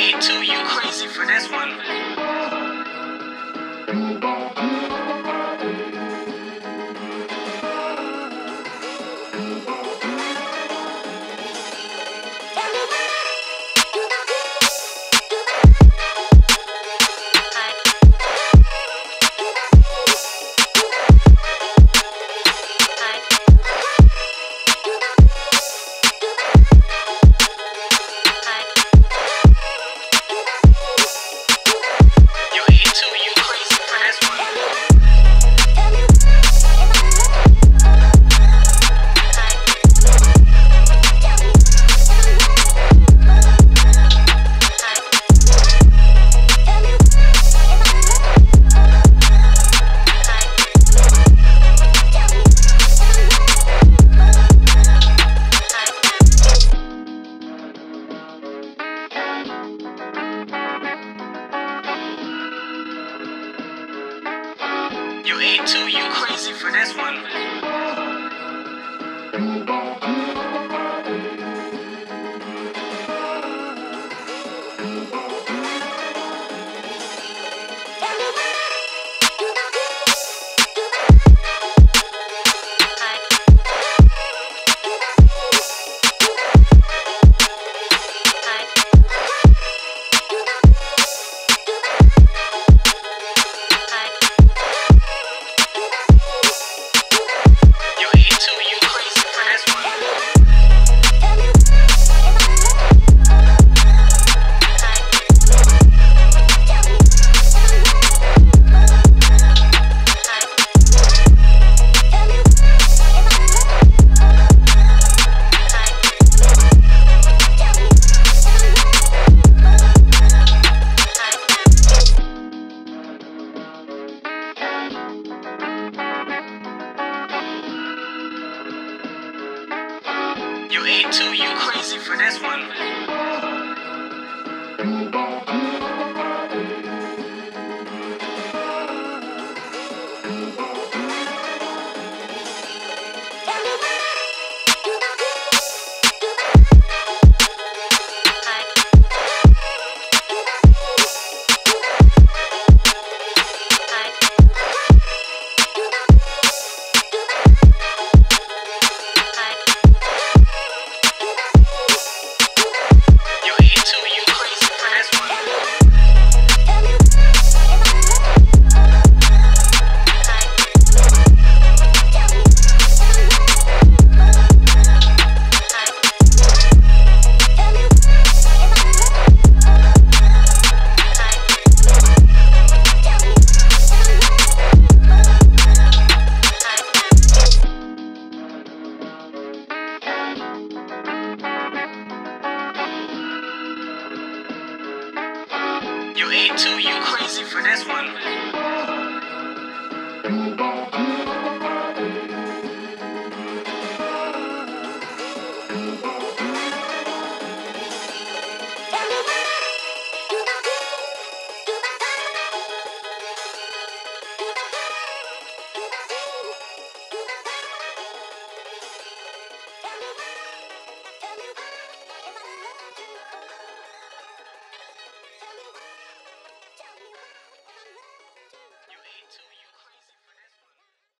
me too, you crazy for this one. You ate too, you crazy for this one. You ate too, you crazy for this one. You ate too, you crazy for this one.